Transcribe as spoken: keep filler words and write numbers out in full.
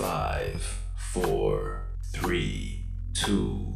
five, four, three, two,